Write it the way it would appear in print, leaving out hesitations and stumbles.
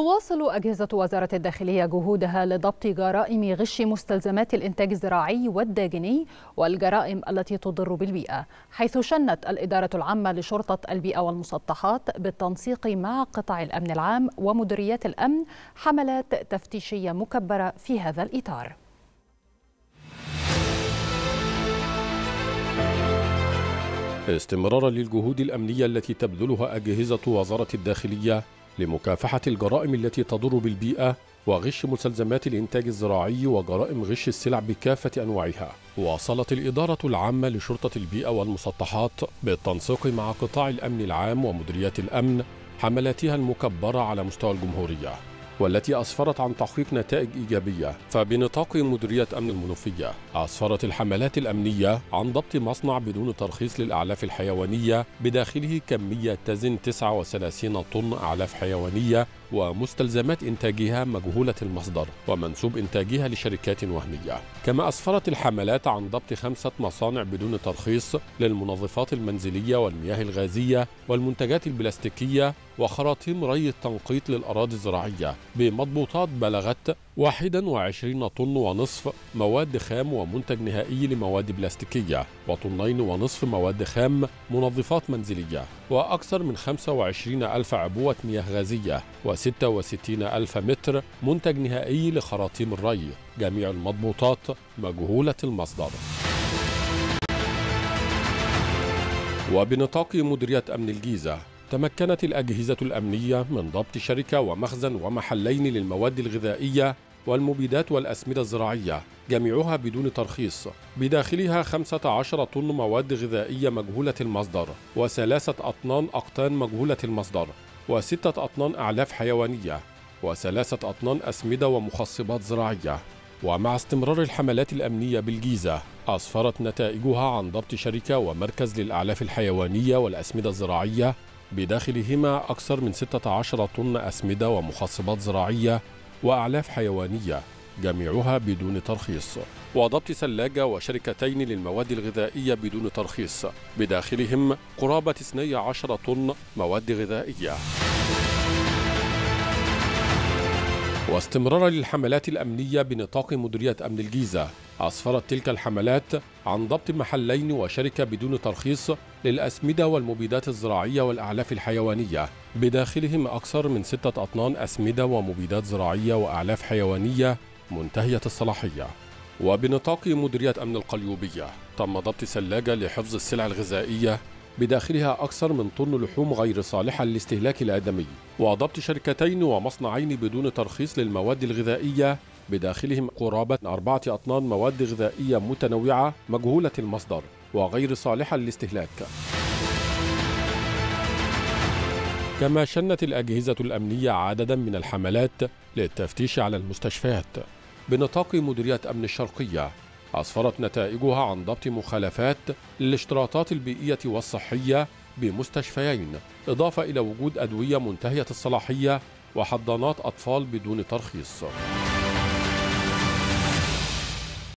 تواصل أجهزة وزارة الداخلية جهودها لضبط جرائم غش مستلزمات الإنتاج الزراعي والداجني والجرائم التي تضر بالبيئة، حيث شنت الإدارة العامة لشرطة البيئة والمسطحات بالتنسيق مع قطاع الأمن العام ومديريات الأمن حملات تفتيشية مكبرة في هذا الإطار. استمرارا للجهود الأمنية التي تبذلها أجهزة وزارة الداخلية لمكافحة الجرائم التي تضر بالبيئة وغش مستلزمات الإنتاج الزراعي وجرائم غش السلع بكافة أنواعها، واصلت الإدارة العامة لشرطة البيئة والمسطحات بالتنسيق مع قطاع الأمن العام ومديريات الأمن حملاتها المكبرة على مستوى الجمهورية، والتي أسفرت عن تحقيق نتائج إيجابية. فبنطاق مديرية أمن المنوفية أسفرت الحملات الأمنية عن ضبط مصنع بدون ترخيص للأعلاف الحيوانية بداخله كمية تزن 39 طن أعلاف حيوانية ومستلزمات إنتاجها مجهولة المصدر ومنسوب إنتاجها لشركات وهمية. كما أسفرت الحملات عن ضبط 5 مصانع بدون ترخيص للمنظفات المنزلية والمياه الغازية والمنتجات البلاستيكية وخراطيم ري التنقيط للأراضي الزراعية بمضبوطات بلغت 21 طن ونصف مواد خام ومنتج نهائي لمواد بلاستيكية، وطنين ونصف مواد خام منظفات منزلية، وأكثر من 25,000 عبوة مياه غازية، و66,000 متر منتج نهائي لخراطيم الري، جميع المضبوطات مجهولة المصدر. وبنطاق مديرية أمن الجيزة تمكنت الأجهزة الأمنية من ضبط شركة ومخزن ومحلين للمواد الغذائية والمبيدات والأسمدة الزراعية جميعها بدون ترخيص، بداخلها 15 طن مواد غذائية مجهولة المصدر، و3 أقطان مجهولة المصدر، و6 أطنان أعلاف حيوانية، و3 أطنان أسمدة ومخصبات زراعية. ومع استمرار الحملات الأمنية بالجيزة أسفرت نتائجها عن ضبط شركة ومركز للأعلاف الحيوانية والأسمدة الزراعية بداخلهما أكثر من 16 طن أسمدة ومخصبات زراعية وأعلاف حيوانية جميعها بدون ترخيص، وضبط ثلاجة وشركتين للمواد الغذائية بدون ترخيص بداخلهم قرابة 12 طن مواد غذائية. واستمرارا للحملات الأمنية بنطاق مديرية أمن الجيزة أسفرت تلك الحملات عن ضبط محلين وشركة بدون ترخيص للأسمدة والمبيدات الزراعية والأعلاف الحيوانية بداخلهم أكثر من 6 أطنان أسمدة ومبيدات زراعية وأعلاف حيوانية منتهية الصلاحية. وبنطاق مديرية أمن القليوبية تم ضبط ثلاجة لحفظ السلع الغذائية بداخلها أكثر من طن لحوم غير صالحة للاستهلاك الآدمي، وضبط شركتين ومصنعين بدون ترخيص للمواد الغذائية بداخلهم قرابة 4 أطنان مواد غذائية متنوعة مجهولة المصدر وغير صالحة للاستهلاك. كما شنت الأجهزة الأمنية عددا من الحملات للتفتيش على المستشفيات بنطاق مديرية أمن الشرقية أسفرت نتائجها عن ضبط مخالفات للاشتراطات البيئية والصحية بمستشفيين، إضافة إلى وجود أدوية منتهية الصلاحية وحضانات أطفال بدون ترخيص.